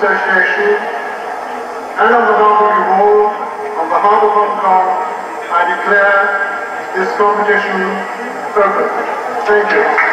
Association and on behalf of you all, on behalf of Hong Kong, I declare this competition open. Thank you.